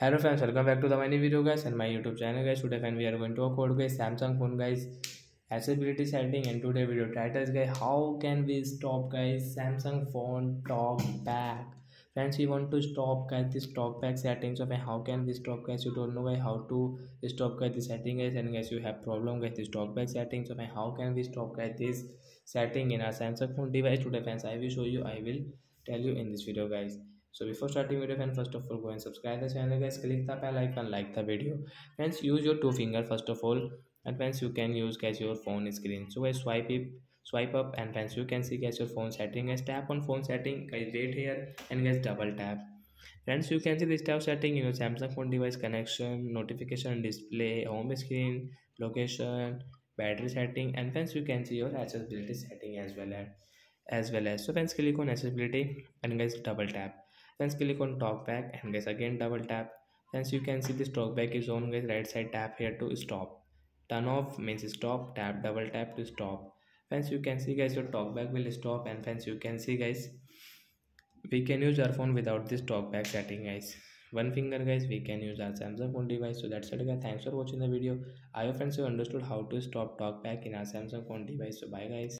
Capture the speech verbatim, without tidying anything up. Hello friends, welcome back to the my new video guys and my YouTube channel guys. Today friends we are going to talk about guys Samsung phone guys accessibility setting, and today video title is guys how can we stop guys Samsung phone talk back. Friends, we want to stop guys this talk back settings of how can we stop guys. You don't know guys how to stop guys this setting guys, and guys you have problem guys this talk back settings of how can we stop guys this setting in our Samsung phone device. Today friends I will show you, I will tell you in this video guys. So before starting video friends, first of all go and subscribe the channel guys, click the bell icon, like the video. Friends, use your two finger first of all, and friends you can use guys your phone screen. So guys swipe it, swipe up, and friends you can see guys your phone setting. Guys tap on phone setting guys right here, and guys double tap. Friends, you can see this type setting in your Samsung phone device: connection, notification, display, home screen, location, battery setting, and friends you can see your accessibility setting as well as as well as. So friends, click on accessibility and guys double tap. Friends, click on talk back and guys again double tap. Friends, you can see this talk back is on guys. Right side tap here to stop, turn off means stop, tap double tap to stop. Friends, you can see guys your talk back will stop, and friends you can see guys we can use our phone without this talk back setting guys. One finger guys we can use our Samsung phone device. So that's it guys, thanks for watching the video. I hope friends you understood how to stop talk back in our Samsung phone device. So bye guys.